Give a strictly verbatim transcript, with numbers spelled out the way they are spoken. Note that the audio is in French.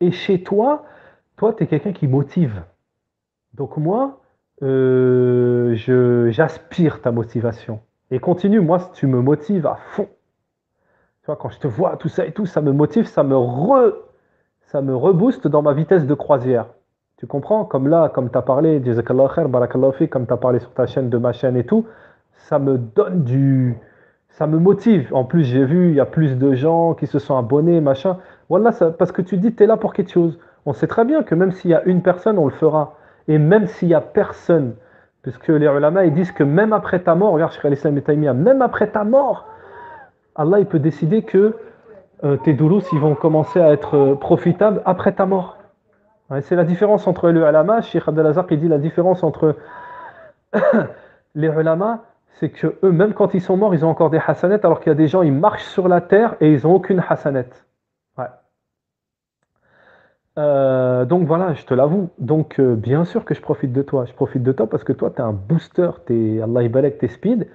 Et chez toi, toi, tu es quelqu'un qui motive. Donc moi, euh, je, j'aspire ta motivation. Et continue, moi, si tu me motives à fond. Tu vois, quand je te vois, tout ça et tout, ça me motive, ça me re, ça me rebooste dans ma vitesse de croisière. Tu comprends? Comme là, comme tu as parlé, jazakallah khair, barakallah fi, comme tu as parlé sur ta chaîne, de ma chaîne et tout, ça me donne du... ça me motive. En plus, j'ai vu, il y a plus de gens qui se sont abonnés, machin. Voilà, ça, parce que tu dis, tu es là pour quelque chose. On sait très bien que même s'il y a une personne, on le fera. Et même s'il n'y a personne, puisque les ulama, ils disent que même après ta mort, regarde, Cheikh Al-Islam Ibn Taïmiya, même après ta mort, Allah, il peut décider que euh, tes doulous, ils vont commencer à être euh, profitables après ta mort. Ouais, c'est la différence entre les ulama. Sheikh Abdelazar, il dit la différence entre les ulama, c'est que eux, même quand ils sont morts, ils ont encore des hasanettes, alors qu'il y a des gens, ils marchent sur la terre et ils n'ont aucune hasanette. Ouais. Euh, donc voilà, je te l'avoue. Donc euh, bien sûr que je profite de toi. Je profite de toi parce que toi, tu es un booster, tu es, Allah y balèque, tu es speed.